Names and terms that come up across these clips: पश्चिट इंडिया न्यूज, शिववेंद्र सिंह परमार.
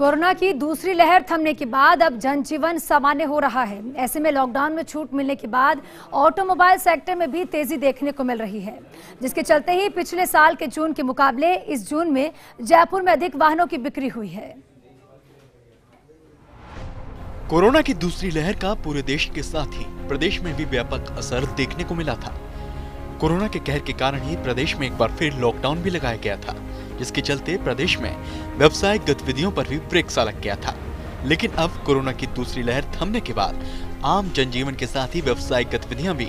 Corona की दूसरी लहर थमने के बाद अब जनजीवन सामान्य हो रहा है। ऐसे में लॉकडाउन में छूट मिलने के बाद ऑटोमोबाइल सेक्टर में भी तेजी देखने को मिल रही है, जिसके चलते ही पिछले साल के जून के मुकाबले इस जून में जयपुर में अधिक वाहनों की बिक्री हुई है। कोरोना की दूसरी लहर का पूरे देश के साथ ही प्रदेश में भी व्यापक असर देखने को मिला था। कोरोना के कहर के कारण ही प्रदेश में एक बार फिर लॉकडाउन भी लगाया गया था, जिसके चलते प्रदेश में व्यावसायिक गतिविधियों पर भी ब्रेक सा लग गया था। लेकिन अब कोरोना की दूसरी लहर थमने के बाद आम जनजीवन के साथ ही व्यावसायिक गतिविधियां भी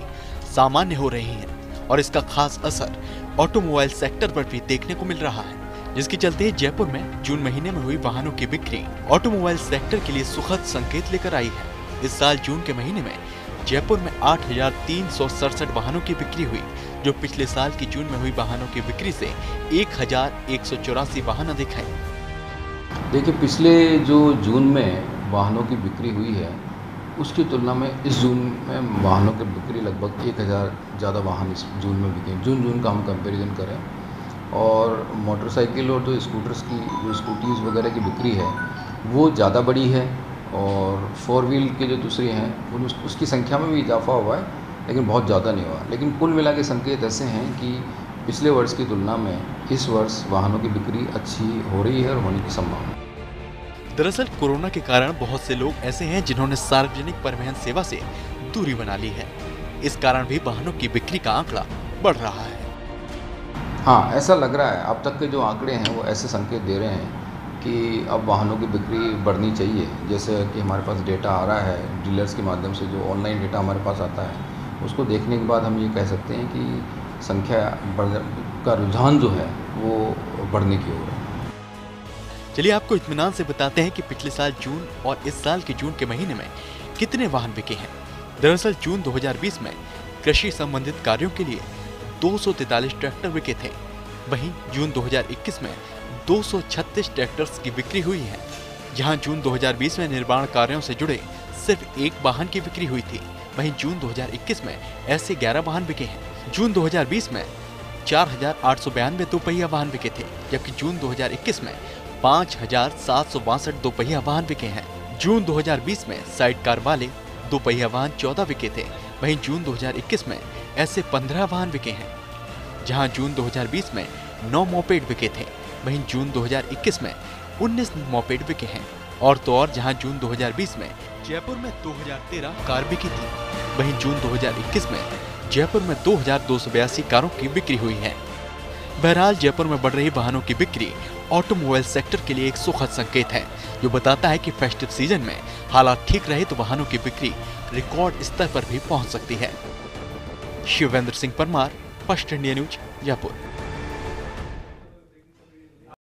सामान्य हो रही हैं और इसका खास असर ऑटोमोबाइल सेक्टर पर भी देखने को मिल रहा है, जिसके चलते जयपुर में जून महीने में हुई वाहनों की बिक्री ऑटोमोबाइल सेक्टर के लिए सुखद संकेत लेकर आई है। इस साल जून के महीने में जयपुर में 8,367 वाहनों की बिक्री हुई, जो पिछले साल की जून में हुई वाहनों की बिक्री से 1,184 वाहन अधिक है। देखिए, पिछले जो जून में वाहनों की बिक्री हुई है उसकी तुलना में इस जून में वाहनों की बिक्री लगभग 1,000 ज़्यादा वाहन इस जून में बिके। जून का हम कंपेरिजन करें और मोटरसाइकिल और जो स्कूटर्स की जो स्कूटीज़ वगैरह की बिक्री है वो ज़्यादा बड़ी है और फोर व्हील के जो दूसरे हैं उसकी संख्या में भी इजाफा हुआ है, लेकिन बहुत ज़्यादा नहीं हुआ। लेकिन कुल मिला के संकेत ऐसे हैं कि पिछले वर्ष की तुलना में इस वर्ष वाहनों की बिक्री अच्छी हो रही है और होने की संभावना है। दरअसल कोरोना के कारण बहुत से लोग ऐसे हैं जिन्होंने सार्वजनिक परिवहन सेवा से दूरी बना ली है, इस कारण भी वाहनों की बिक्री का आंकड़ा बढ़ रहा है। हाँ, ऐसा लग रहा है। अब तक के जो आंकड़े हैं वो ऐसे संकेत दे रहे हैं कि अब वाहनों की बिक्री बढ़नी चाहिए। जैसे कि हमारे पास डेटा आ रहा है डीलर्स के माध्यम से, जो ऑनलाइन डेटा हमारे पास आता है उसको देखने के बाद हम ये कह सकते हैं कि संख्या का रुझान जो है वो बढ़ने की ओर है। चलिए आपको इत्मीनान से बताते हैं कि पिछले साल जून और इस साल के जून के महीने में कितने वाहन बिके हैं। दरअसल जून 2020 में कृषि संबंधित कार्यों के लिए 243 ट्रैक्टर बिके थे। वहीं जून 2021 में 236 ट्रैक्टर्स की बिक्री हुई है। जहां जून 2020 में निर्माण कार्यों से जुड़े सिर्फ एक वाहन की बिक्री हुई थी, वहीं जून 2021 में ऐसे 11 वाहन बिके हैं। जून 2020 में 4,892 दोपहिया वाहन बिके थे, जबकि जून 2021 में 5,762 दोपहिया वाहन बिके हैं। जून 2020 में साइडकार वाले दोपहिया वाहन 14 बिके थे, वहीं जून 2021 में ऐसे 15 वाहन बिके हैं। जहाँ जून 2020 में 9 मोपेड बिके थे, वहीं जून 2021 में 19 मोपेड बिके हैं। और तो और जहां जून 2020 में जयपुर में 2013 कार बिकी थी, वहीं जून 2021 में जयपुर में 2,282 कारों की बिक्री हुई है। बहरहाल जयपुर में बढ़ रही वाहनों की बिक्री ऑटोमोबाइल सेक्टर के लिए एक सुखद संकेत है, जो बताता है कि फेस्टिव सीजन में हालात ठीक रहे तो वाहनों की बिक्री रिकॉर्ड स्तर पर भी पहुँच सकती है। शिववेंद्र सिंह परमार, पश्चिट इंडिया न्यूज, जयपुर।